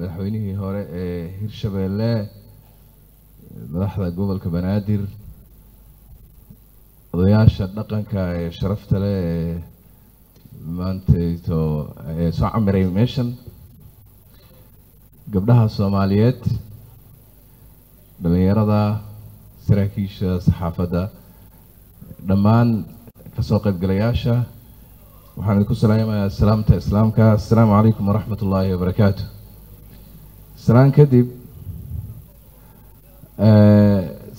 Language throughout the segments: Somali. madaxweynihii hore ee Hirshabeelle madaxda gobolka Banaadir odayaasha dhaqanka ee sharafta leh ee maanta to soo camiray meeshan gabdhaha Soomaaliyeed dhalinyarada saraakiisha saxaafada dhammaan ka soo qayb galayaasha waxaan ku salaamayaa salaamta islaamka assalaamu alaykum waraxmatullaahi wabarakaatuh سلام كديب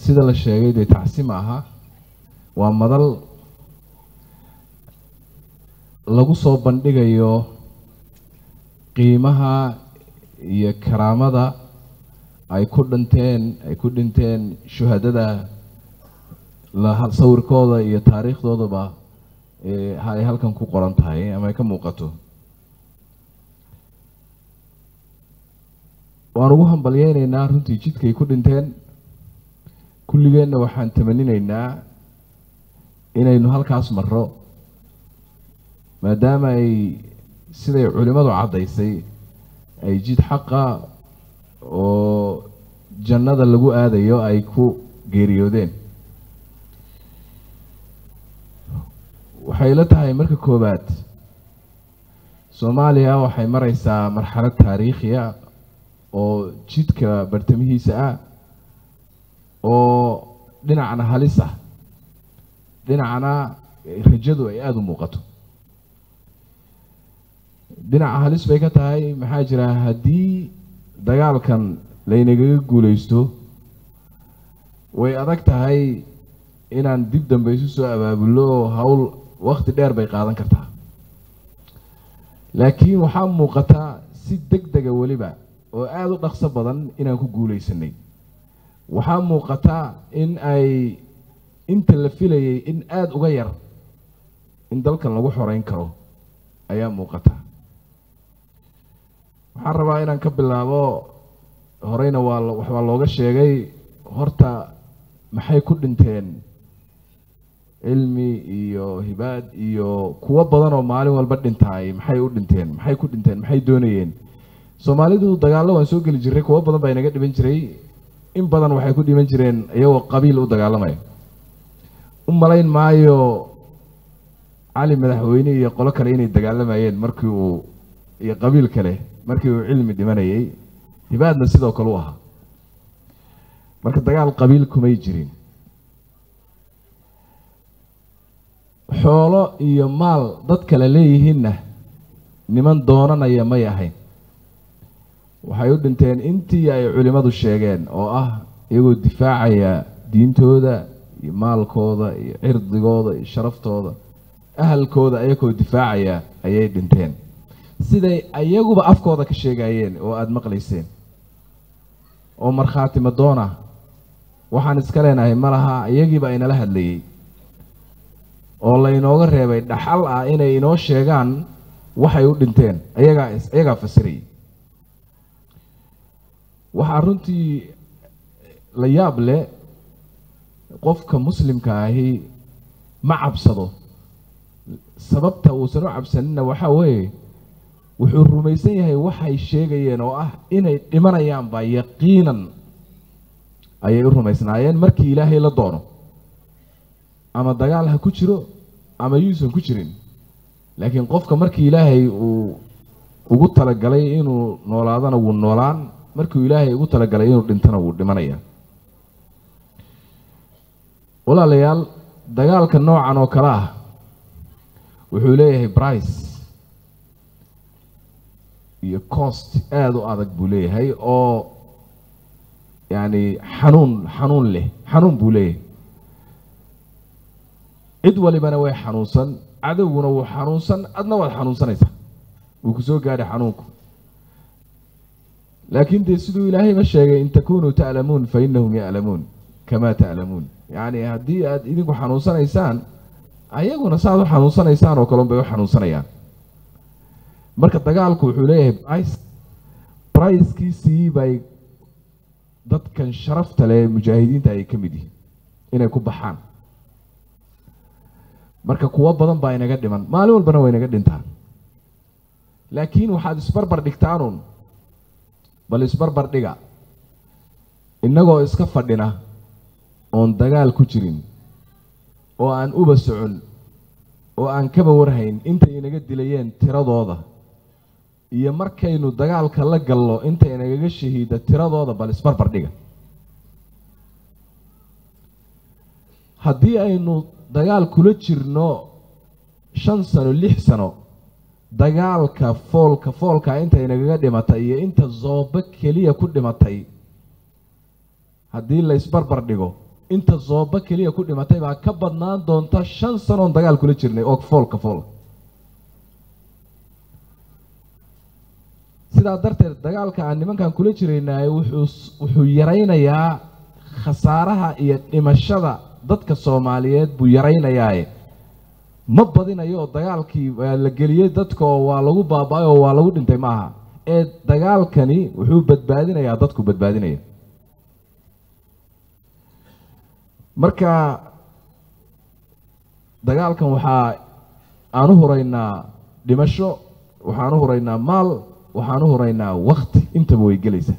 سيد الله الشيعي دي تحسيمها ومدل لغو صوبان ديغيو قيمها يا كرامة اي كودنتين شهادة لها صور كوضا يا تاريخ دوضبا هاي هالكن كو قرانتهاي اما كم وقته waan ugu hambalyeynaa runtii jidkay ku dhinteen kulligeena waxaan tamaninaynaa inaynu halkaas marro maadaama ay sida culimadu cadeysay ay jid xaqa oo jannada lagu aadayo ay ku geeriyoodeen waxay la tahay marka koobaad Soomaaliya waxay maraysaa marxalad taariikhiya oo jidka bartamihiisa ah oo dhinacna halis ah dhinacna rajadu ay aad u muuqato dhinaca halis bay ka tahay maxaa jira haddii dagaalkan laynaga guulaysto way adag tahay inaan dib dambe isu soo abaabulo hawl waqti dheer bay qaadan kartaa laakiin waxaa muuqata si degdega waliba وأعد نقص بدن إن أكو جولي سنين وحام قطع إن أي أنت اللي فيلي إن أعد أغير إن ذلك نروح ورين كرو أيام قطع حرب عينا كبل لعبة هرينا والله جشة جاي هرتا محي كل انتين علمي إيو هباد إيو قوة بدن ومعلوم والبدن تاعي محي كل انتين محي دونيين Soomaalidu dagaal waan soo gali jiray kuwa badan bay naga dhiban jiray in badan waxay ku dhiban jireen ayagoo qabiil u dagaalamay umalayn maayo ali madaxweyne iyo qolo kale inay dagaalamayeen markii uu iyo qabiil kale markii uu cilmi dhimanayay hibaadna sidoo kale u aha marka dagaal qabiil kumay jirin xoolo iyo maal dad kale leeyihiin niman doonanaya ma yahay waxay u dhinteen intii ay culimadu sheegeen oo ah iyagoo difaacaya diintooda iyo maalkooda iyo irdigooda iyo sharaftooda ahalkooda ayagoo difaacaya ayay dhinteen siday ayaguba afkooda ka sheegayeen oo aad maqlayseen oo marxaati madoona waxaan iska leenahay malaha iyagiiba inala hadlayay oo la inooga reebay dhaxal ah inay inoo sheegaan waxay u dhinteen ayaga fasiray waxaa runtii la yaab leh qofka muslimka ahi ma cabsado sababta uu sano cabsanina waxa weeye wuxuu rumaysan yahay waxay sheegayeen oo ah inay dhimanayaan ba yaqiinan ayay rumaysnaayeen markii Ilaahay la doono ama dagaal ha ku jiro ama yuusan ku jirin laakiin qofka markii Ilaahay uu ugu talagalay inuu noolaadana uu noolaan markuu Ilaahay ugu talagalay inuu dhintana uu dhimanaya walaalayaal dagaalka noocan oo kala ah wuxuu leeyahay price iyo cost aad u adag buu leeyahay oo yani xanuun buu leeyahay cid walibana way xanuunsan cadowguna wuu xanuunsan adna waad xanuunsanaysaa wuu ku soo gaadhay xanuunku لكن دي سيدو إلهي ما شاقي إن تكونوا تعلمون فإنهم يعلمون كما تعلمون يعني هدي إذنكو حنوصان إيسان أيهو نساعدو حنوصان إيسان وكلهم بيو حنوصان إيان مركة دقالكو حوليه برايس كيسي باي داد كان شرفت لي مجاهدين تاي كميدي إنا يكون بحان مركة كواب بضان باينا قدمان مالو البنوينا قدمتان لكن وحاد سبربر ديكتانون bal isbarbar dhiga innagoo iska fadhina oon dagaal ku jirin oo aan uba socon oo aan kaba warhayn intay inaga dilayeen tiradooda iyo markaynu dagaalka la gallo intay inaga shahiida tiradooda bal isbarbar dhiga haddii aynu dagaal kula jirno 5 sano 6 sano dagaalka foolka inta inaga dhimatay iyo inta zooba kaliya ku dhimatay haddii la isbarbar dhigo inta zooba kaliya ku dhimatay ba ka badnaan doonta 5 sano dagaal kula jirnay oo foolka sida darteed dagaalka aan nimankan kula jireenay wuxuu yaraynayaa khasaaraha iyo dhimashada dadka Soomaaliyeed buu yaraynayaa ma badinayo dagaalkii la galiyay dadka waa lagu baabay oo waa lagu dhintay maaha ee dagaalkani wuxuu badbaadinayaa dadku badbaadinaya marka dagaalkan waxa aanu horeynaa dhimasho waxaanu horeynaa maal waxaanu horeynaa waqti inta way galaysaa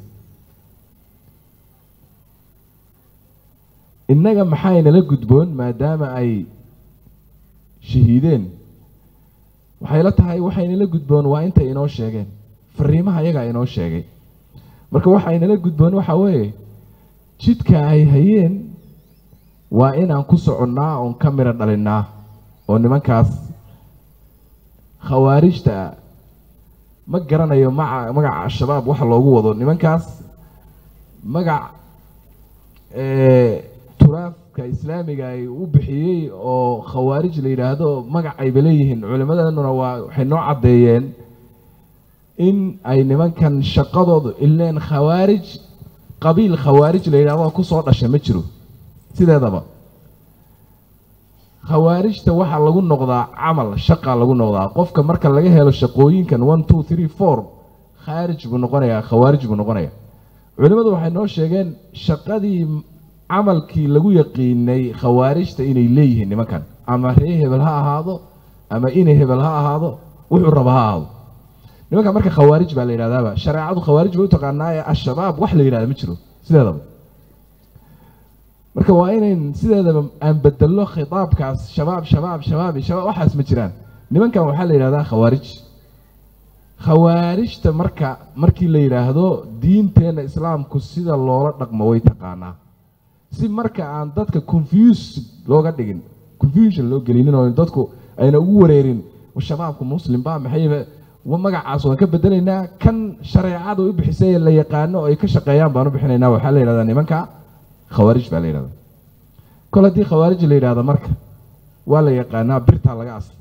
innaga maxayna la gudboon maadaama ay shahiideen waxay la tahay waxayna la gudboon waa inta inoo sheegeen fariimaha iyaga inoo sheegay marka waxayna la gudboon waxa weeye jidka ay hayeen waa inaan ku soconnaa oo kamera dhalinaa oo nimankaas khawaarijta ma garanayo magaca shabaab waxa loogu wado nimankaas magaca turaafka islaamiga ay u bixiyay oo khawaarij la yiraahdo magac ay baleeyeen culimadana waxay noo cadeeyeen in ay nimankan shaqadoodu ileen khawaarij qabiil khawaarij la yiraahdo ku soo dhashay ma jiro sideedaba khawaarijta waxa lagu noqdaa amal shaqa lagu noqdaa qofka marka laga helo shaqooyinkan 1 2 3 4 khaarij buu noqonayaa khawaarij buu noqonayaa culimadu waxay noo sheegeen shaqadii amalkii lagu yaqiinay khawaarijta inay leeyihiin nimankan ama hebel ha ahaado ama inay hebel ha ahaado wuxuu rabaa nimanka marka khawaarij baa la yiraahdaa shariicadu khawaarij way u taqaanaayeen ashabaab wax la yiraahdo ma jiro sideedaba marka waa inay sideedaba aan bedelo khitaabkaas shabaab waxaas ma jiraan nimankan waxa la yiraahdaa khawaarij khawaarijta markii la yiraahdo diinteena islaamku sida loola dhaqmo way taqaanaa si marka aan dadka confuse looga dhigin confusion loo galin oo dadku ayna ugu wareerin shabaabka muslim baa maxay magacaas oo ka bedelaynaa kan shariicada u bixisay la yaqaano ay ka shaqeeyaan baan u bixinaynaa waxa la yiraahdaa nimanka khawaarij baa la yiraahdaa koladii khawaarij la yiraahdo marka waa la yaqaanaa birta laga asl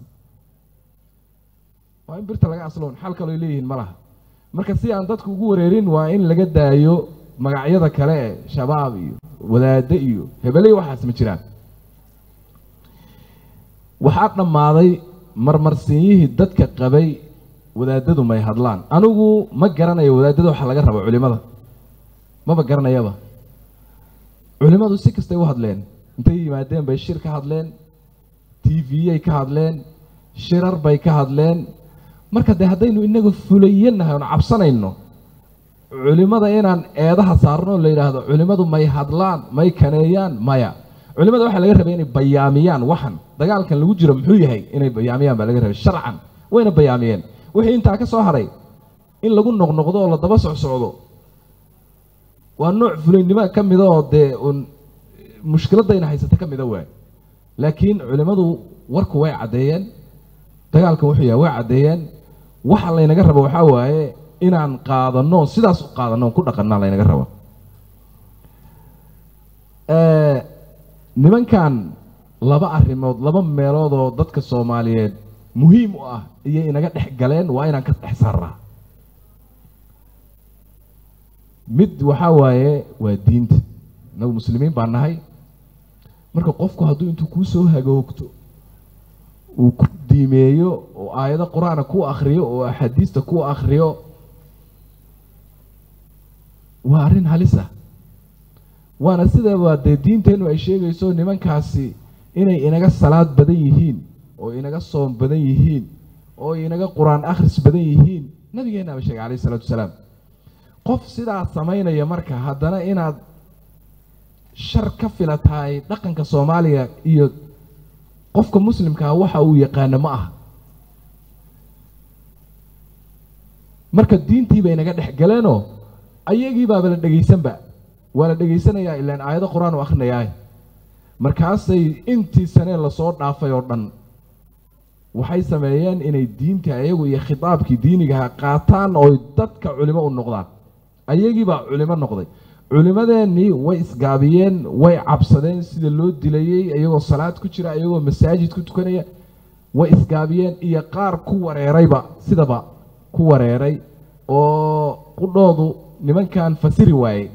waa in birta laga asloon xal kale leeyihiin malaha marka si aan dadku ugu wareerin waa in laga daayo magacyada kale shabaab iyo walaada iyo hebelay waxaas ma jiraan waxa dhamaaday marmarsiinihii dadka qabay walaadadu ma hadlaan anigu ma garanayo walaadadu waxa laga rabo culimada ma garanayaba culimadu si kasta u hadleen intay yimaadeen bay shir ka hadleen TV ay ka hadleen shirar bay ka hadleen marka hadaynu inagu fulayeenahay oo cabsanayno culimada inaan eedaha saarno la yiraahdo culimadu may hadlaan may kaneeyaan maya culimada waxa laga rabay inay bayaamiyaan waxan dagaalkan lagu jiro muxuu yahay inay bayaamiyaan baa laga rabay sharcan wayna bayaamiyeen wixii inta ka soo haray in lagu noqnoqdo oo la daba socdo waa nooc fulinimo kamid ah oo de mushkiladda ay haysata kamid ah way laakiin culimadu warku way cadeeyeen dagaalkan wuxuu yahay way cadeeyeen waxa la inaga rabo waxa waaye inaan qaadano sidaas u qaadano ku dhaqanaa la inaga rabo nimankan laba arimood laba meelood oo dadka Soomaaliyeed muhiim u ah iyo inaga dhex galeen waa inaan ka dhex saarraa mid waxa waaye waa diinta nagu muslimiin baan nahay marka qofku hadduu intuu ku soo hagoogto uu ku diimeeyo oo aayada quraanka ku akhriyo oo ahadiista ku akhriyo وارن هالسا وانا سيدا واد دينتين واشياء يسون نمان كاسي إنك الصلاة بديهين أو إنك الصوم بديهين أو إنك القرآن آخر بديهين نبينا بشيء عليه الصلاة والسلام قف سيدا سمينا يا مركا هادانا إنا شركة في لاتاي لكن كصوماليا يو قف كمسلم كاوحا ويقانا معه مركا الدين تي بينا قد حقلانو أيجي بابا لدقيسن بقى ولا دقيسن يا إلا أن آيات القرآن وأخنا ياي مركا سي إنتي سنة لصوت نافا يوردن waxay sameeyeen inay diinta ayagu iyo khitaabki diiniga qaataan oo dadka culimo u noqdaan ayagii baa culimo noqday culimadeeni way isgaabiyeen way cabsadeen sida loo dilayay ayagoo salaad ku jira ayagoo masaajid ku tukanaya way isgaabiyeen iyo qaar ku wareerayba sidaba ku wareeray oo qudhoodu nimankan fasiri waayay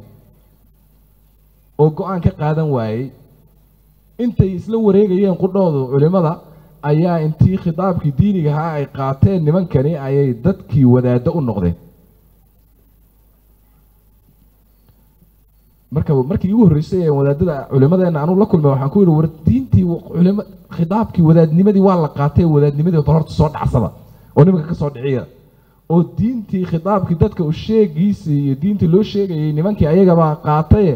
oo go'aan ka qaadan waayay intay isla wareegayeen qudhoodu culimada ayaa intii khitaabki diiniga ah ay qaateen nimankani ayay dadkii wadaada u noqdeen markii ugu horeysay wadaadada culimadeena aanu la kulmay waxaan ku yiri war diintii culimada khitaabki wadaadnimadii waa la qaatay wadaadnimadii horta soo dhacsada oo nimanka ka soo dhiciya oo diintii khitaabki dadka u sheegiisii iyo diintii loo sheegayay nimankii ayaga baa qaatay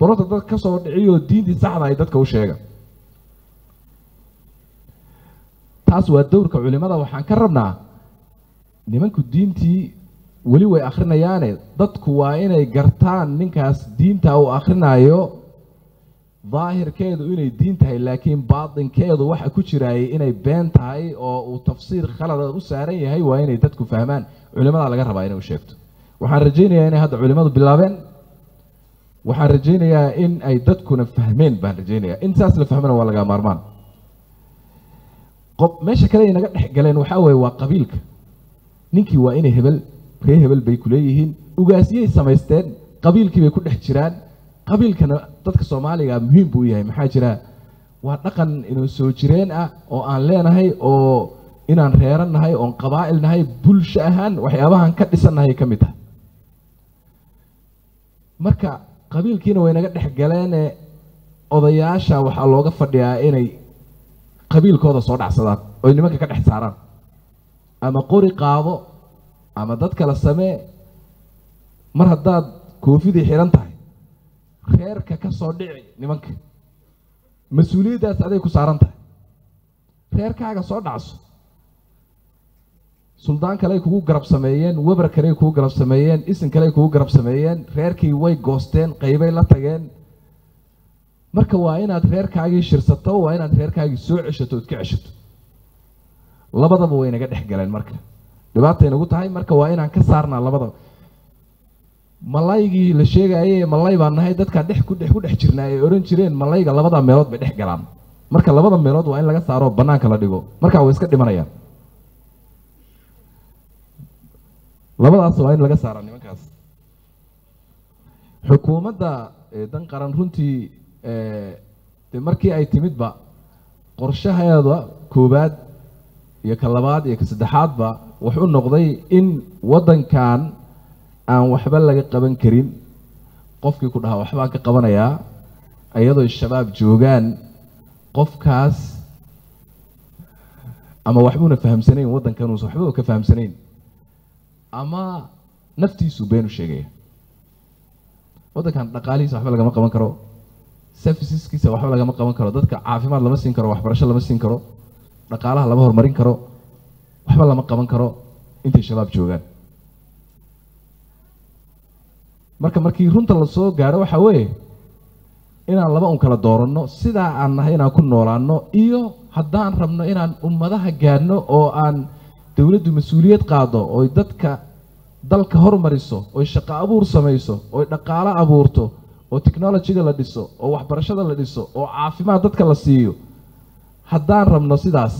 horta dadka ka soo dhiciyo diintii saxda ay dadka u sheegaa أسوأ الدور كعلماء وحن كربنا نمنك الدين تي ولي وآخرنا يعني ضد كوائنا جرتان نكاس دين تاو آخرنا يو ظاهر كيدو إنه الدين تاي لكن بعض كيدو واحد كشري إنه بين تاي أو تفسير خلل وسعري هاي وإنه ضد كفهمان علماء على جرب وإنه وشفت وحرجينا يعني هذا علماء باللبن وحرجينا إن أي ضد كنا فهمين بحرجينا إن ساس لفهمنا ولا جمارمان ماشي كلا ينقل حجلان وحوي وقبيلك نينكي وإني هبل كي هبل بيكوليهين وجاسية سماستان قبيلك بيكون حجران قبيلك أنا تذكر صومالي مهم بويها محاجرة واتنقن إنه سوجرين أو أن لنا هاي أو إن عن خيرنا هاي أو قبائلنا هاي بولشاهن وحيابهن كدسنا هاي كمتها مركا قبيلك هنا وينقل حجلان أضيعشة وحلوقة فديا إني قبيل كذا صار عصابات، وإني ما كنت حسارا. أما قري قاضو، أما ضد كلا السماء، مرة ضد كوفيدي حيران تاعي. خير ككصديعي نمك. مسؤولية ده سأدي كسارن تاعي. خير كعك صار عصو. سلطان كلا يكون قرب سمايين، وبر كلا يكون قرب سمايين، إسن كلا يكون قرب سمايين، خير كي واي جوستين قيبة لا تجين. marka waa inaad reerkaaga shirsato waa inaad reerkaaga soo cishato ka cishato labadaba way naga dhaxgaleen marka dibadta inagu tahay marka waa inaan ka saarnaa labadaba malaayigi la sheegayay malaay baan nahay dadka dhex ku dhex jirnaayay oran jireen malaayga labada meelood bay dhex galaan marka labada meelood waa in laga saaro banaanka la dhigo marka way iska dhimanayaan labadaas waa in laga saaro nimankaas xukuumadda dan qaran runtii markii ay timid ba qorshaheeda koobaad iyo kalabaad iyo saddexaad ba wuxuu noqday in wadankan aan waxba laga qaban karin qofkii ku dhaha waxba ka qabanaya ayadoo shabaab joogan qofkaas ama waxbuna fahamsaneen wadankan uu waxba ka fahamsaneen ama naftiisu been u sheegay wadankan dhaqaalihiisa waxba laga qaban karo services kiisa waxba laga ma qaban karo dadka caafimaad lama siin karo waxbarasho lama siin karo dhaqaalaha lama hormarin karo waxba lama qaban karo inta shabaab joogan markii runta la soo gaaro waxa weeye inaan laba kala dooranno sida aan nahay inaan ku noolaano iyo haddaan rabno inaan ummadaha gaarno oo aan dawladdu mas'uuliyad qaado oo dadka dalka hormariso oo shaqo abuur samayso oo dhaqaale abuurto oo technology-da la dhiso oo waxbarashada la dhiso oo caafimaad dadka la siiyo haddaan rabno sidaas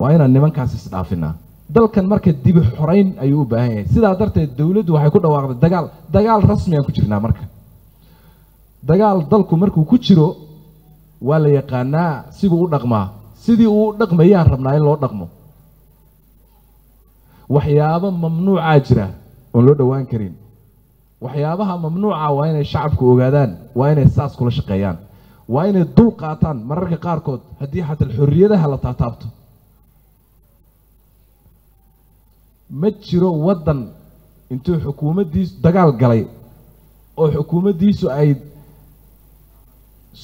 waa inaan nimankaas isdhaafina dalkan marka dib u xoreyn ayuu u baahan yahay sidaa darteed dawladdu waxay ku dhawaaqday dagaal rasmi ah ku jirnaa marka dagaal dalku markuu ku jiro waa la yaqaanaa siduu u dhaqmaa sidii uu u dhaqmayaan rabnaa in loo dhaqmo waxyaabo mamnuuca jira oo loo dhawaan karin waxyaabaha mamnuuca waa inay shacabku ogaadaan waa inay saas kula shaqeeyaan waa inay dul qaataan mararka qaar kood hadii xataa xorriyadaha la taabto ma jiro wadan intuu xukuumaddiisu dagaal galay oo xukuumaddiisu ay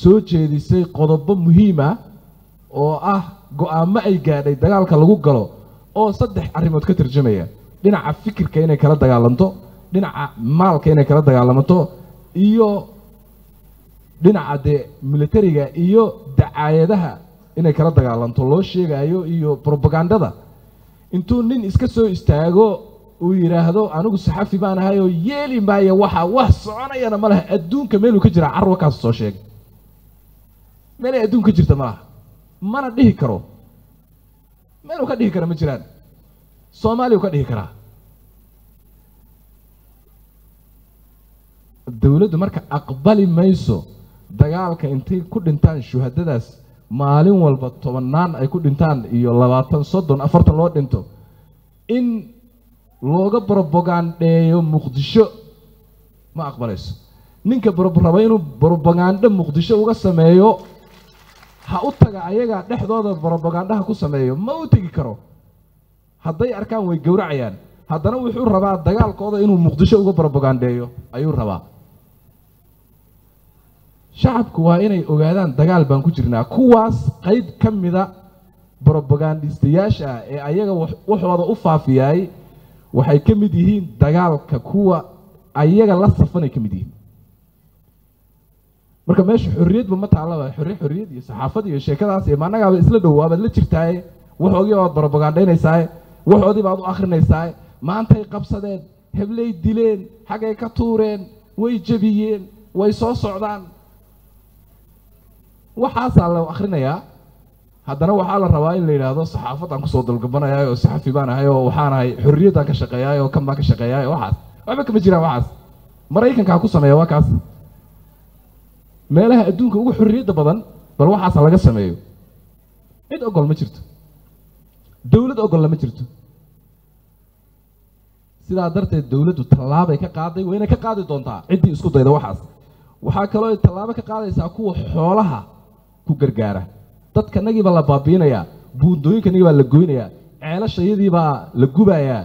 soo jeedisay qodobo muhiim ah oo ah go'aamo ay gaadhay dagaalka lagu galo oo saddex arrimood ka tarjumaya dhinaca fikirka inay kala dagaalanto dhinaca maalka inay kala dagaalanto iyo dhinaca militariga iyo dacaayadaha inay kala dagaalanto loo sheegayo iyo propagandada intuu nin iska soo istaago oo yiraahdo anigu saxafi baan ahay oo yeeli maaya waxa wax soconayna malaha adduunka meel uu ka jira carwo kaas soo sheeg meel adduunka jirta malaha mana dhihi karo meel uu ka dhihi karo ma jiraan Soomaaliya uu ka dhihi kara dawladdu marka aqbali mayso dagaalka intay ku dhintaan shuhadadaas maalin walba 10 ay ku dhintaan iyo 20 30 40 loo dhinto in looga propaganda Muqdisho ma aqbalayso ninka barbaraba inuu propaganda Muqdisho uga sameeyo ha u taga ayaga dhexdooda propagandaha ku sameeyo ma u tagi karo haday arkaan way gowracayaan haddana wuxuu rabaa dagaalkooda inuu Muqdisho uga propagandeeyo ayuu rabaa shacabku waa inay ogaadaan dagaal baan ku jirnaa kuwaas qayb kamida propagandistayaasha ee ayaga waxooda u faafiyay waxay kamid yihiin dagaalka kuwa ayaga la safanay kamid yihiin marka meesha xurriyad ma taalaba xurriyad iyo saxaafada iyo sheekadaas ee maanaga isla dhawaabad la jirtay waxoogii oo propagandaynaysaa waxoodii baad u akhrinaysaa maanta ay qabsadeen hebley dileen xagay ka tuureen way jabiyeen way soo socdaan waxa saalan akhrinaya haddana waxa la rabaa in la yiraahdo saxaafadan ku soo dalgabanayaa oo saxafi baan ahay oo waxaan ahay xurriyada ka shaqeeyay oo kamba ka shaqeeyay waxaas waxba kama jiraan waxaas Mareykanka ku sameeyo waakaas meelaha adduunka ugu xurriyada badan bal waxaas laga sameeyo mid ogol ma jirto dawlad ogol ma jirto sida darteed dawladdu talaab ay ka qaaday wayna ka qaadi doontaa cidii isku dayda waxaas waxa kale oo talaab ka qaadaysaa kuwa xoolaha ku gargaara dadka nagi baa la baabiinaya buundooyinka nagi baa la gooynaya ceelashayadii baa la gubaya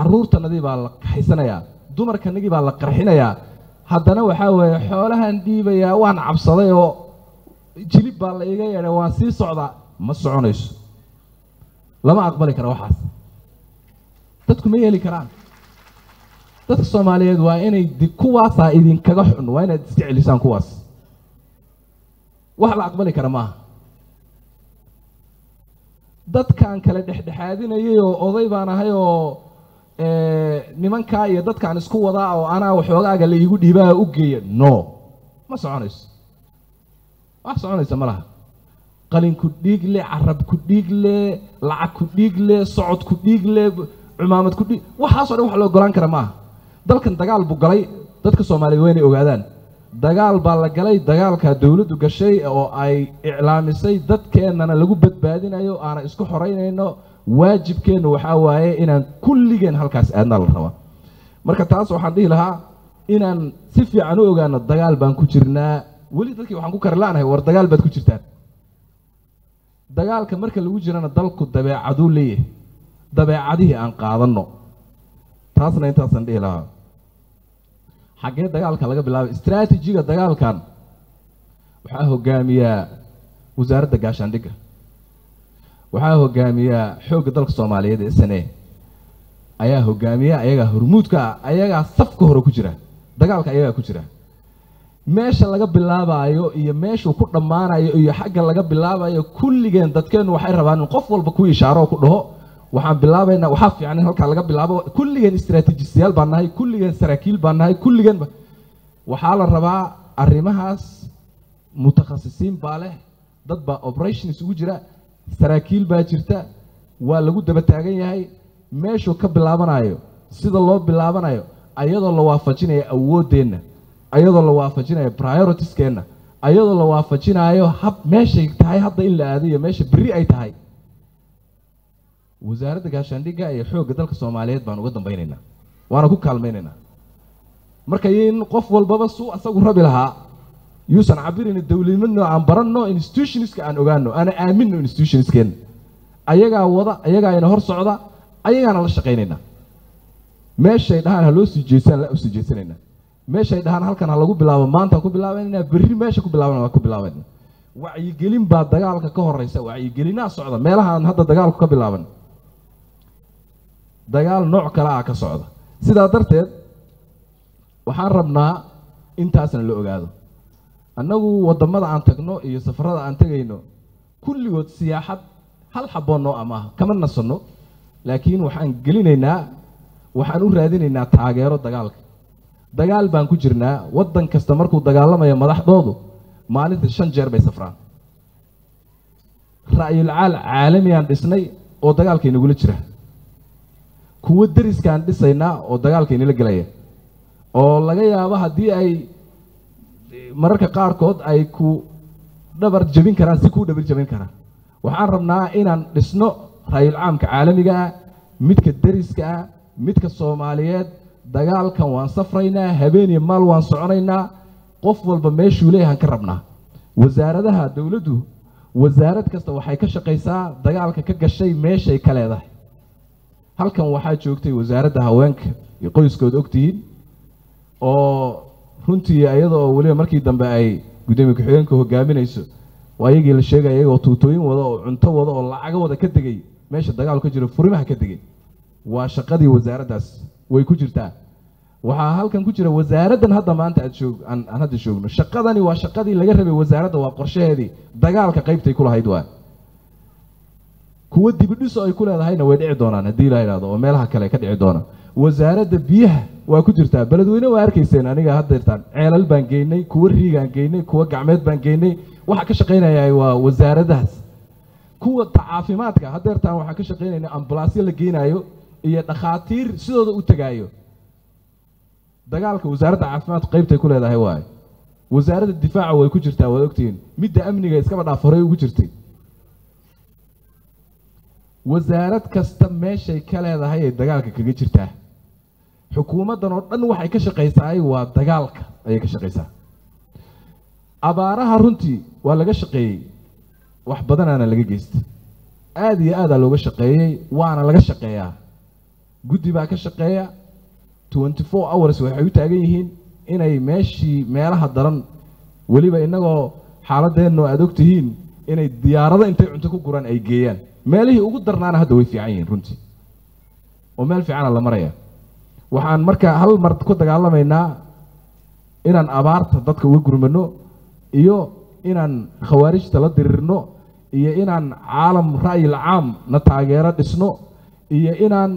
aruurta nadi baa la xaysanaya dumarka nagi baa la qarxinaya haddana waxa way xoolahan diibaya waan cabsaday oo jilib baa la iga yeeray waa si socda ma soconayso lama aqbali karo waxaas dadku ma yeeli karaan dadka Soomaaliyeed waa inay kuwaas ay idin kaga xun waa inaad iska celisan kuwaas wax la aqbali kara ma dadkan kale dhexdhexaadinayay oo oday baan ahay oo nimanka iyo dadkan isku wada oo ana waxoogaga la igu dhiibaa u geeyo no ma soconayso wax soconayso malaha qalin ku dhiig leh arab ku dhiig leh lacag ku dhiig leh socod ku dhiig leh cimaamad ku dhiig waxa soo dhan wax loo golaan kara ma dalkan dagaal buu galay dadka Soomaaliyeed way ogaadaan dagaal baa la galay dagaalka dawladdu gashay oo ay iclaamisay dadkeenana lagu badbaadinayo aan isku xoreynayno waajibkeena waxa waaye inaan kulligeen halkaas aadna la raba marka taas waxaan dhihi lahaa inaan si fiican u ogaano dagaal baan ku jirnaa wali dadkii waxaan ku karlaanahay war dagaal baad ku jirtaan dagaalka marka lagu jirana dalku dabeecad uu leeyahay dabeecadii aan qaadano taasna intaasaan dhihi lahaa حاجة دجالك لقى بالله استراتيجية دجالكان وحاهو جامية وزارة دجاشان دقة وحاهو جامية حوق دلك الصومالية دي السنة أياهو جامية أيها هرمودك أيها صفك هرو كجرة دجالك أيها كجرة ماشى لقى بالله بايو يمشى وكل دمارة يحاجة لقى بالله بايو كل جن دتكن وحيربان القف والبكوي شعره كله waxaan bilaabaynaa waxa fiican halka laga bilaabo kulligeen istaraatiijiyal baanahay kulligeen saraakiil baanahay kulligeen waxa la rabaa arimahaas mutakhasisiin baale dad ba operations ugu jira saraakiil ba jirta waa lagu daba taagan yahay meesho ka bilaabanayo sida loo bilaabanayo ayadoo la waafajinayo awoodeena ayadoo la waafajinayo prioritieskeena ayadoo la waafajinayo hab meeshay tahay hadda in la aadiyo meesha biri ay tahay وزارة الجاشانديكا هي حوجة دلك الصومالية بانو قدم بيننا وأنا كوك كلميننا مركين قف والبابسو أسوق ربلها يوسف عبيرين الدولي منه عن برانو إنستيوشنز كأن أجانو أنا آمن إنستيوشنز كن أيجا وضع أيجا ينهار صعدا أيجا أنا لشقيننا meesha ay dhahan halo soo jeesan la u soo jeesanayna meesha ay dhahan halkan lagu bilaabo maanta ku bilaabanayna bari meesha ku bilaabana waa ku bilaabanayna wacyi gelin baa dagaalka ka horeysa wacyi gelinaa socda meelaha aan hadda dagaalku ka bilaaban dagaal nooc kala ah ka socda sida darteed waxaan rabnaa intaasna la ogaado annagu wadamada aan tagno iyo safarada aan tagayno kulligood siyaaxad hal xaboonno ama kama nasano laakiin waxaan gelinaynaa waxaan u raadinaynaa taageero dagaalka dagaal baan ku jirnaa wadan kasta markuu dagaalamayo madaxdoodu maalinta 5 jeer bay safraan ra'yul caalami aan dhisnay oo dagaalkeena gula jira kuwa dariska aan dhisayna oo dagaalkeena la galaya oo laga yaabo hadii ay mararka qaar kood ay ku dabar jabin karaan si ku dabar jabin karaan waxaan rabnaa inaan dhisno ra'yul caamka caalamiga midka dariska midka Soomaaliyeed dagaalkan waan safraynaa habeen iyo maal waan soconaynaa qof walba meeshuu leeyahay ka rabnaa wasaaradaha dawladdu wasaarad kasta waxay ka shaqeysaa dagaalka ka gashay meeshay ka leedahay halkan waxa joogtay wasaaradda haweenka iyo qoyskooda ogtiin oo runtii ayadoo waliba markii dambe ay gudoomiye ku xigeenka hogaaminayso waayigii la sheegay ayagoo tuutooyin wada oo cunto wada oo lacag wada ka dagay meesha dagaal ka jiro furimaha ka dagay waa shaqadii wasaaraddaas way ku jirtaa waxa halkan ku jira wasaaraddan hadda maanta aan hadda joogno shaqadani waa shaqadii laga rabay wasaaradda waa qorshaheedii dagaalka qaybtay ku lahayd waa kuwa dib u dhis oo ay ku leedahayna way dhici doonaan hadii la yiraahdo oo meelaha kale ka dhici doona wasaaradda biyaha waa ku jirtaa baladweyne waa arkayseen aniga hadda irtaan ceelal baan geynay kuwa riigaan geynay kuwa gacmeed baan geynay waxa ka shaqeynaya waa wasaaraddaas kuwa tacaafimaadka hadda irtaan waxa ka shaqeynayna ambalaasyo la geynayo iyo dhaqaatiir sidooda u tagaayo dagaalka wasaaradda caafimaadku qaybtay ku leedahay waay wasaaradda difaaca way ku jirtaa waa ogtiin midda amniga iskaba dhaafaray ugu jirtay wasaaradda kasta meeshay ka leedahay ee dagaalka kaga jirtaa xukuumadan oo dhan waxay ka shaqeysaa waa dagaalka ay ka shaqeysaa abaaraha runtii waa laga shaqeeyay wax badan ana laga geystay aad iyo aad looga shaqeeyay waana laga shaqeeyaa guddi baa ka shaqeeya 24 hours waxay u taagan yihiin inay meeshii meelaha daran waliba inagoo xaaladeeno aad og tihiin inay diyaarada intay cunto ku guran ay geeyaan meelihii ugu darnaana hadda way fiican yihiin runtii oo meel fiican la maraya waxaan marka hal mar ku dagaalamaynaa inaan abaarta dadka uga gurmano iyo inaan khawaarijta la dirirno iyo inaan caalam ra'yi caam na taageero dhisno iyo inaan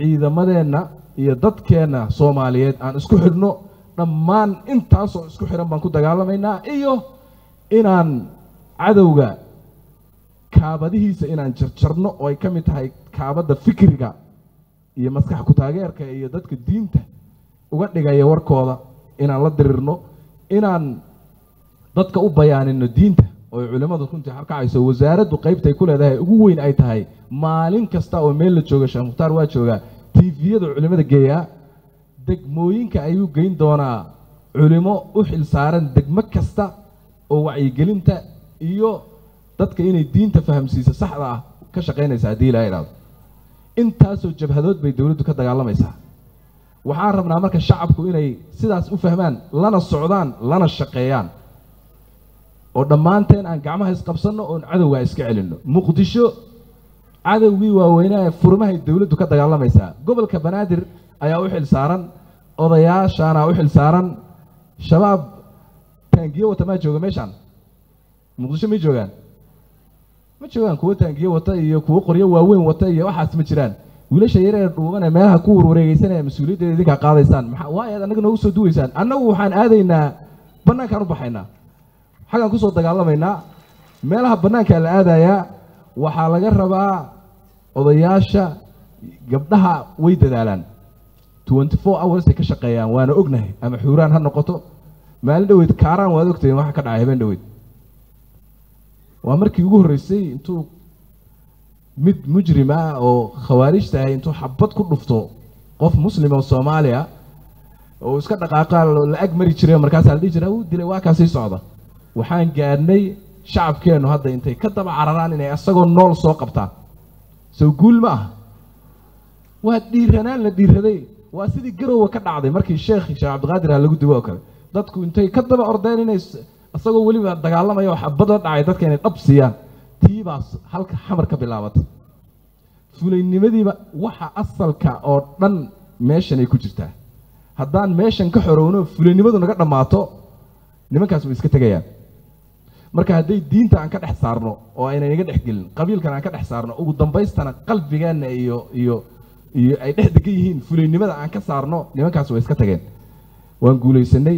ciidamadeena iyo dadkeena Soomaaliyeed aan isku xidhno dhammaan intaas oo isku xiran baan ku dagaalamaynaa iyo inaan cadawga kaabadihiisa inaan jarjarno oo ay kamid tahay kaabada fikriga iyo maskax ku taageerka iyo dadka diinta uga dhigaya warkooda inaan la dirirno inaan dadka u bayaanino diinta oo culimadu runtii harkacayso wasaaraddu qaybtay ku leedahay ugu weyn ay tahay maalin kasta oo meel la jooga Sheekh Muxtaar waa jooga TV-yada culimada geeya degmooyinka ayuu geyn doonaa culimo u xil saaran degmo kasta oo wacyi gelinta iyo dadka inay diinta fahamsiisa saxda ah ka shaqeynaysa hadii la yiraahdo intaas oo jabhadood bay dawladdu ka dagaalamaysaa waxaan rabnaa marka shacabku inay sidaas u fahmaan lana socdaan lana shaqeeyaan oo dhamaanteen aan gacmaha is qabsano oo cadawga iska celinno muqdisho cadawgii waa weynaa furmahay dawladdu ka dagaalamaysaa gobolka banaadir ayaa u xil saaran odayaashaana u xil saaran shabaab taangiyo wata ma jooga meeshaan muqdisho ma joogaan kuwa taangiyo wata iyo kuwa qoryo waaweyn wata iyo waxaas ma jiraan wiilasha yaryar dhuuban meelaha ku wareegaysanaya mas'uuliyadda idinka qaadaysaan maxaa waay anaga noo soo duwaysaan annagu waxaan aadaynaa banaanka u baxaynaa xaqan ku soo dagaalamayna meelaha banaanka la aadaya waxa laga rabaa odayaasha gabdhaha way dadaalaan 24 hours ay ka shaqeeyaan waana ognahay ama xuuraan ha noqoto maalin dhaweyd kaaraan waad ogtay waxa ka dhacay habeen dhaweyd waa markii ugu horeysay intuu mid mujrim ah oo khawaarijta ah intuu xabad ku dhufto qof muslima oo Soomaaliya oo iska dhaqaaqaa la ag mari jiray markaas la dhig jiray uu dilay waa kaasii socda waxaan gaarnay shacabkeenu hadda intay ka daba cararaan inay asagoo nool soo qabtaan soo guul ma ah waa dhiiranaan la dhiiraday وأسيدي جرو وكذا عادي مركي الشيخ شاب عبد القادر هالجود واقع دتك وانتي كذا بأردن ناس أصلوا ولي بدقالله ما يوحى بدرت عيدات كانت أبسيا تي بس هالك حمر كبلاوات فلاني مدي وح أصل كأردن ماشين يكوجرته هدان ماشين كحرونه فلاني مدي نقدر معطو نمك اسمه إسكتجيا مركه هدي الدين تاعن كذا حسارنا أو أنا نقدر حقل قبيل كان كذا حسارنا وقدام بيست أنا قلب جانا iyo ay dhexdegiin fulinimada aan ka saarno nimankaas way iska tageen waan guuleysanay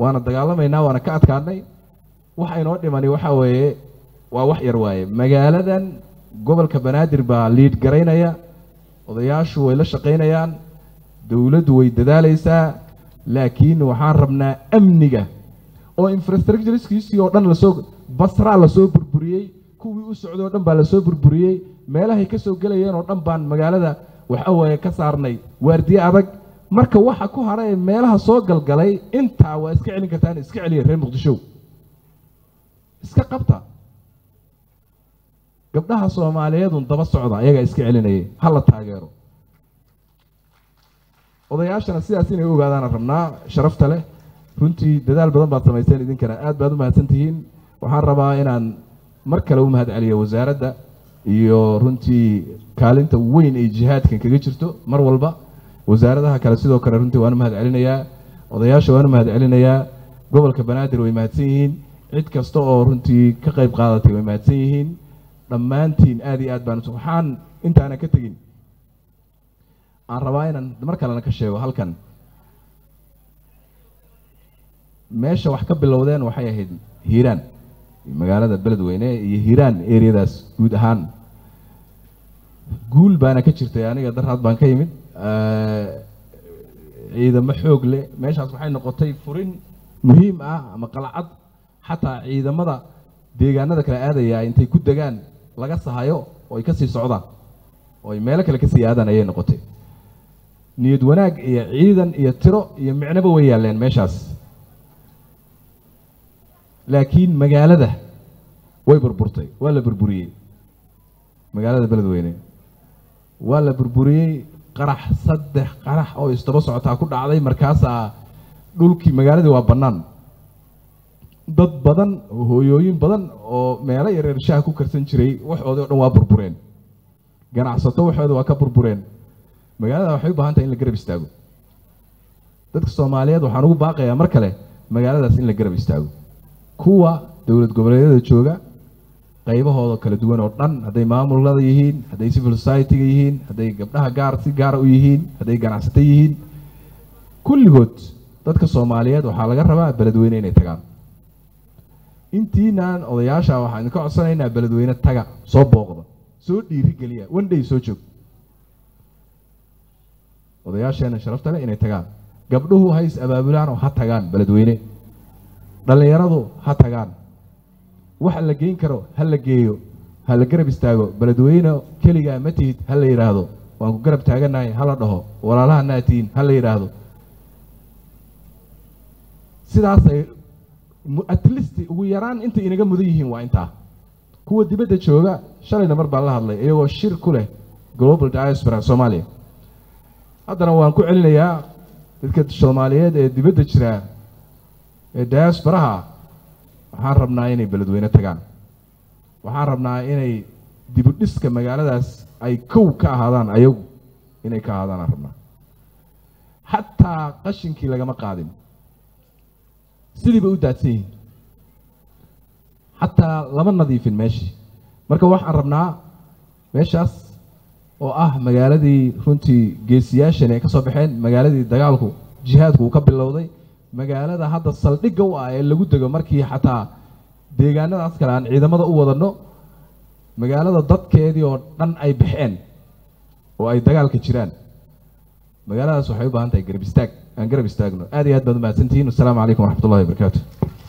waana dagaalamaynaa waana ka adkaanay waxa inoo dhimani waxa weeye waa wax yar waaye magaaladan gobolka Banaadir baa lead gareynaya odayaashu way la shaqeynayaan dawladdu way dadaalaysaa laakiin waxaan rabnaa amniga oo infrastructure-kiisii oo dhan la soo Basra la soo burburiyay kuwii u socdo dhan baa la soo burburiyay meelaha ka soo galayeen oo dhan baan magaalada وحوي كسرني وردي عبق مركب واحد كهرباء مالها صاج الجلي أنت واسكعلي كتاني اسكعلي رين مقدشوا اسكقبتها قبلها صوم عليه دون تبص عضا يجا اسكعلينا إيه هلا تاجره وضيعش أنا سياسين يقول هذا أنا رمنا شرفت له كنتي دال بدن بعض الميسين إذن كناعات بدن ما سنتين وحربا إن مركب لهم هاد عليه وزارة ده iyo runtii kaalinta weyn ee jihadkan kaga jirto mar walba wasaaradaha kala sidoo kale runtii waan mahad celinayaa odayaasha waan mahad celinayaa gobolka Banaadir way mahadsan yihiin cid kasta oo runtii ka qayb qaadatay way mahadsan yihiin dhammaantiin aad iyo aad baan subxaan intaana ka tagin aan rabaa inaan mar kale ka sheego halkan meesha wax ka bilowdeen waxay ahayd Hiiraan magaalada beledweyne iyo Hiiraan eeriyadaas guud ahaan guul baan ka jirtay aniga daraad baan ka yimid ciidamo xoog leh meeshaas waxay noqotay furin muhiim ah ama qalacad xataa ciidamada deegaanada kala aadaya intay ku dagaan laga sahayo oo ay ka sii socdaan oo ay meelo kale ka sii aadaan ayay noqotay niyad wanaag iyo ciidan iyo tiro iyo micnaba way yaaleen meeshaas لكن مجالده وي بربرتي ولا بربوري مجالده بلدوينه ولا بربوري قرح صدح قرح او استبصعتا كو دحداي مركاسا دولكي مجالده وا بنان دد بدن هويوين بدن او ميله يريرشاه كو كرسن جيري وخوده دن وا بربورين غناصته وخوده وا كبربورين مجالده waxay u baahan tahay in la garab istaago dadka Soomaaliyeed waxaan ugu baaqayaa mar kale magaaladaas in la garab istaago kuwa dawlad goboleedyada jooga qaybahooda kala duwan oo dhan haday maamulada yihiin haday civil society yihiin haday gabdhaha gaar u yihiin haday ganacsato yihiin kulligood dadka Soomaaliyeed waxa laga rabaa beledweyne inay tagaan intiinaan odayaasha waxaan ka codsanaynaa beledweyne taga soo booqda soo dhiiri galiya wanday soo joog odayaashana sharafta leh inay tagaan gabdhuhu hays abaabulaan oo ha tagaan beledweyne dhalinyaradu ha tagaan waxa la geeyin karo hal la geeyo hal la garab istaago beledweyne kaliya ma tihid hal la yiraahdo waan ku garab taaganahay hal la dhaho walaalaha naatiin hal la yiraahdo sidaas ay at least ugu yaraan inta inaga mudan yihiin waa inta kuwa dibadda jooga shalayna mar baa la hadlay iyagoo shir ku leh global diaspora Soomaaliya haddana waan ku celinayaa dadka Soomaaliyeed ee dibadda jira diasporaha waxaan rabnaa inay beledweyne tagaan waxaan rabnaa inay dib u dhiska magaaladaas ay kow ka ahaadaan ayagu inay ka ahaadaan rabnaa hatta qashinkii lagama qaadin sidiiba u daadsiin hatta lama nadiifin meeshii marka waxaan rabnaa meeshaas oo ah magaaladii runtii geesiyaashan ay ka soo baxeen magaaladii dagaalku jihaadku ka bilowday magaalada hadda saldhiga waa ay lagu dago markii xataa deegaanadaas kale aan ciidamada u wadano magaalada dadkeedii oo dhan ay bixeen oo ay dagaalka jiraan magaaladaas waxay u baahan tahay garab istaag aan garab istaagno aad iyo aad baad u mahadsantihiin assalaamu calaykum waraxmatullaahi wabarakaatuh